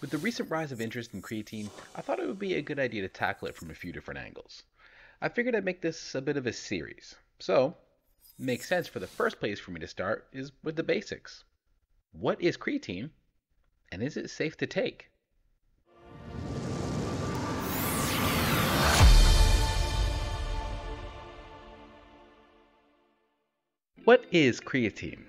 With the recent rise of interest in creatine, I thought it would be a good idea to tackle it from a few different angles. I figured I'd make this a bit of a series. So, makes sense for the first place for me to start is with the basics. What is creatine, and is it safe to take? What is creatine?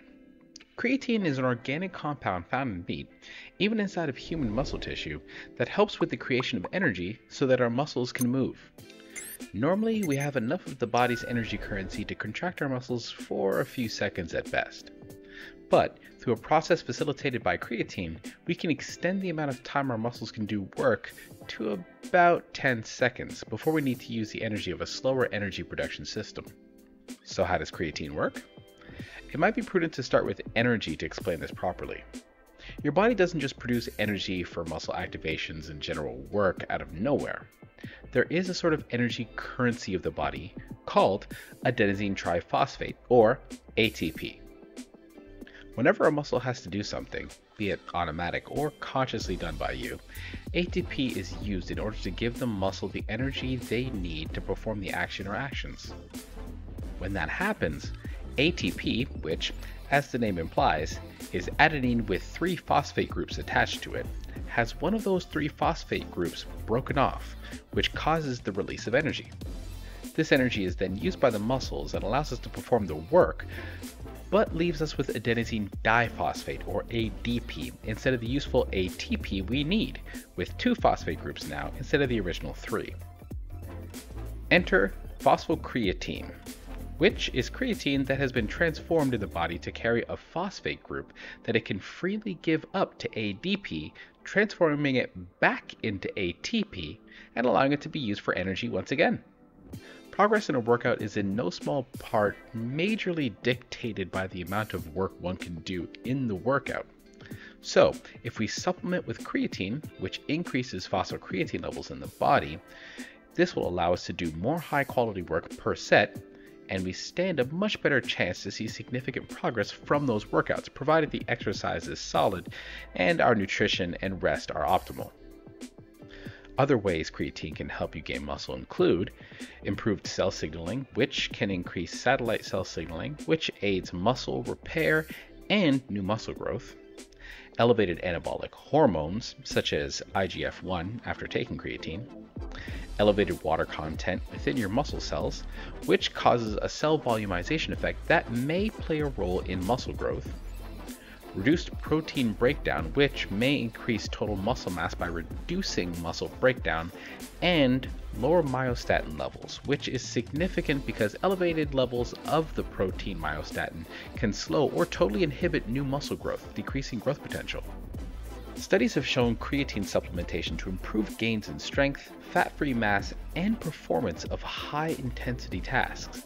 Creatine is an organic compound found in meat, even inside of human muscle tissue, that helps with the creation of energy so that our muscles can move. Normally, we have enough of the body's energy currency to contract our muscles for a few seconds at best. But through a process facilitated by creatine, we can extend the amount of time our muscles can do work to about 10 seconds before we need to use the energy of a slower energy production system. So how does creatine work? It might be prudent to start with energy to explain this properly. Your body doesn't just produce energy for muscle activations and general work out of nowhere. There is a sort of energy currency of the body called adenosine triphosphate, or ATP. Whenever a muscle has to do something, be it automatic or consciously done by you, ATP is used in order to give the muscle the energy they need to perform the action or actions. When that happens, ATP, which, as the name implies, is adenine with three phosphate groups attached to it, has one of those three phosphate groups broken off, which causes the release of energy. This energy is then used by the muscles and allows us to perform the work, but leaves us with adenosine diphosphate, or ADP, instead of the useful ATP we need, with two phosphate groups now instead of the original three. Enter phosphocreatine, which is creatine that has been transformed in the body to carry a phosphate group that it can freely give up to ADP, transforming it back into ATP and allowing it to be used for energy once again. Progress in a workout is in no small part majorly dictated by the amount of work one can do in the workout. So, if we supplement with creatine, which increases phosphocreatine levels in the body, this will allow us to do more high-quality work per set, and we stand a much better chance to see significant progress from those workouts, provided the exercise is solid and our nutrition and rest are optimal. Other ways creatine can help you gain muscle include improved cell signaling, which can increase satellite cell signaling, which aids muscle repair and new muscle growth, elevated anabolic hormones, such as IGF-1 after taking creatine, elevated water content within your muscle cells, which causes a cell volumization effect that may play a role in muscle growth, reduced protein breakdown, which may increase total muscle mass by reducing muscle breakdown, and lower myostatin levels, which is significant because elevated levels of the protein myostatin can slow or totally inhibit new muscle growth, decreasing growth potential. Studies have shown creatine supplementation to improve gains in strength, fat-free mass, and performance of high-intensity tasks.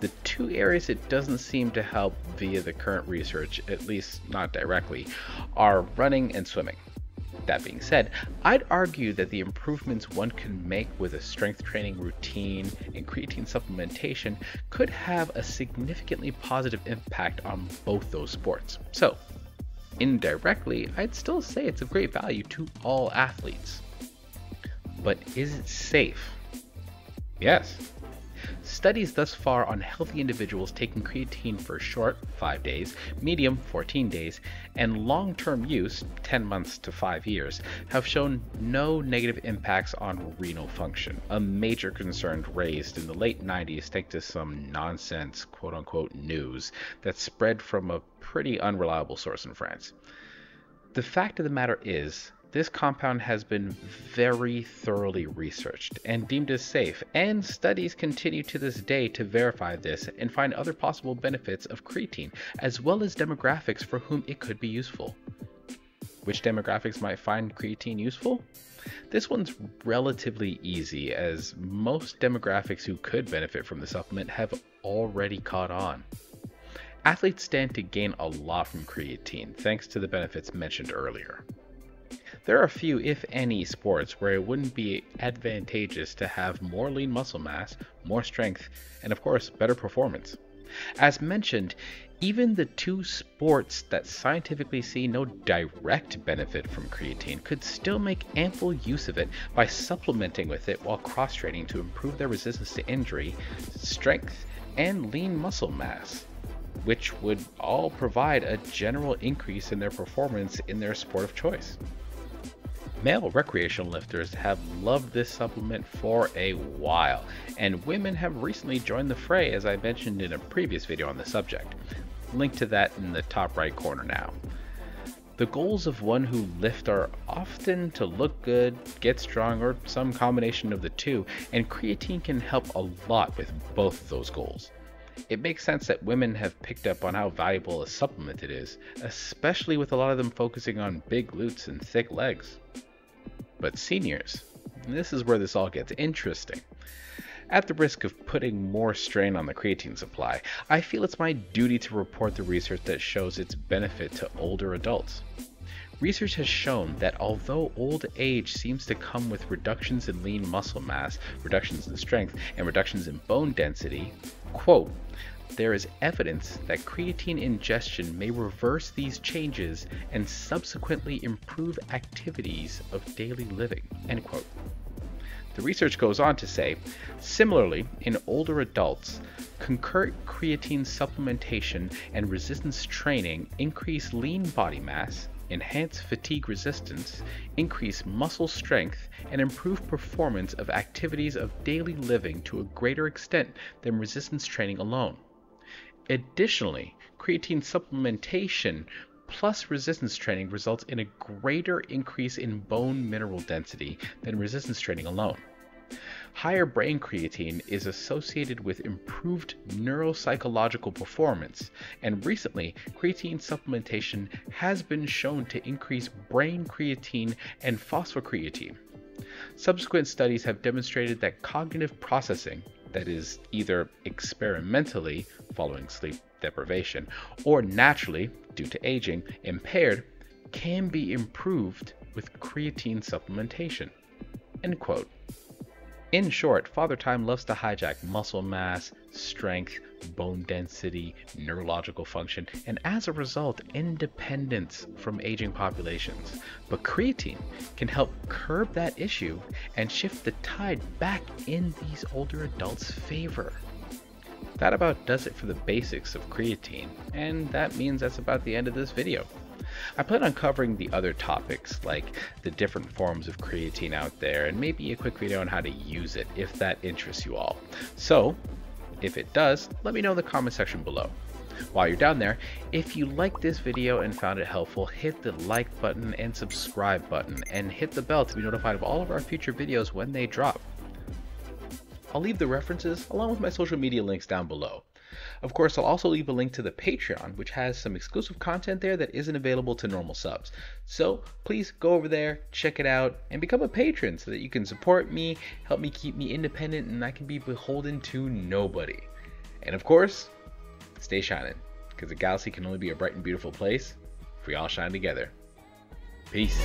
The two areas it doesn't seem to help via the current research, at least not directly, are running and swimming. That being said, I'd argue that the improvements one can make with a strength training routine and creatine supplementation could have a significantly positive impact on both those sports. So, indirectly, I'd still say it's of great value to all athletes. But is it safe? Yes. Studies thus far on healthy individuals taking creatine for short, 5 days, medium, 14 days, and long-term use, 10 months to 5 years, have shown no negative impacts on renal function, a major concern raised in the late 90s thanks to some nonsense quote-unquote news that spread from a pretty unreliable source in France. The fact of the matter is, this compound has been very thoroughly researched and deemed as safe, and studies continue to this day to verify this and find other possible benefits of creatine, as well as demographics for whom it could be useful. Which demographics might find creatine useful? This one's relatively easy, as most demographics who could benefit from the supplement have already caught on. Athletes stand to gain a lot from creatine, thanks to the benefits mentioned earlier. There are a few, if any, sports where it wouldn't be advantageous to have more lean muscle mass, more strength, and of course, better performance. As mentioned, even the two sports that scientifically see no direct benefit from creatine could still make ample use of it by supplementing with it while cross-training to improve their resistance to injury, strength, and lean muscle mass, which would all provide a general increase in their performance in their sport of choice. Male recreational lifters have loved this supplement for a while, and women have recently joined the fray, as I mentioned in a previous video on the subject. Link to that in the top right corner now. The goals of one who lifts are often to look good, get strong, or some combination of the two, and creatine can help a lot with both of those goals. It makes sense that women have picked up on how valuable a supplement it is, especially with a lot of them focusing on big glutes and thick legs. But seniors, this is where this all gets interesting. At the risk of putting more strain on the creatine supply, I feel it's my duty to report the research that shows its benefit to older adults. Research has shown that although old age seems to come with reductions in lean muscle mass, reductions in strength, and reductions in bone density, quote, there is evidence that creatine ingestion may reverse these changes and subsequently improve activities of daily living, end quote. The research goes on to say, similarly, in older adults, concurrent creatine supplementation and resistance training increase lean body mass, enhance fatigue resistance, increase muscle strength, and improve performance of activities of daily living to a greater extent than resistance training alone. Additionally, creatine supplementation plus resistance training results in a greater increase in bone mineral density than resistance training alone. Higher brain creatine is associated with improved neuropsychological performance, and recently, creatine supplementation has been shown to increase brain creatine and phosphocreatine. Subsequent studies have demonstrated that cognitive processing, that is, either experimentally following sleep deprivation or naturally due to aging impaired, can be improved with creatine supplementation, end quote. In short, Father Time loves to hijack muscle mass, strength, bone density, neurological function, and as a result, independence from aging populations. But creatine can help curb that issue and shift the tide back in these older adults' favor. That about does it for the basics of creatine, and that means that's about the end of this video. I plan on covering the other topics, like the different forms of creatine out there, and maybe a quick video on how to use it, if that interests you all. So, if it does, let me know in the comment section below. While you're down there, if you liked this video and found it helpful, hit the like button and subscribe button, and hit the bell to be notified of all of our future videos when they drop. I'll leave the references along with my social media links down below. Of course, I'll also leave a link to the Patreon, which has some exclusive content there that isn't available to normal subs. So please go over there, check it out, and become a patron so that you can support me, help me keep me independent, and I can be beholden to nobody. And of course, stay shining, because the galaxy can only be a bright and beautiful place if we all shine together. Peace.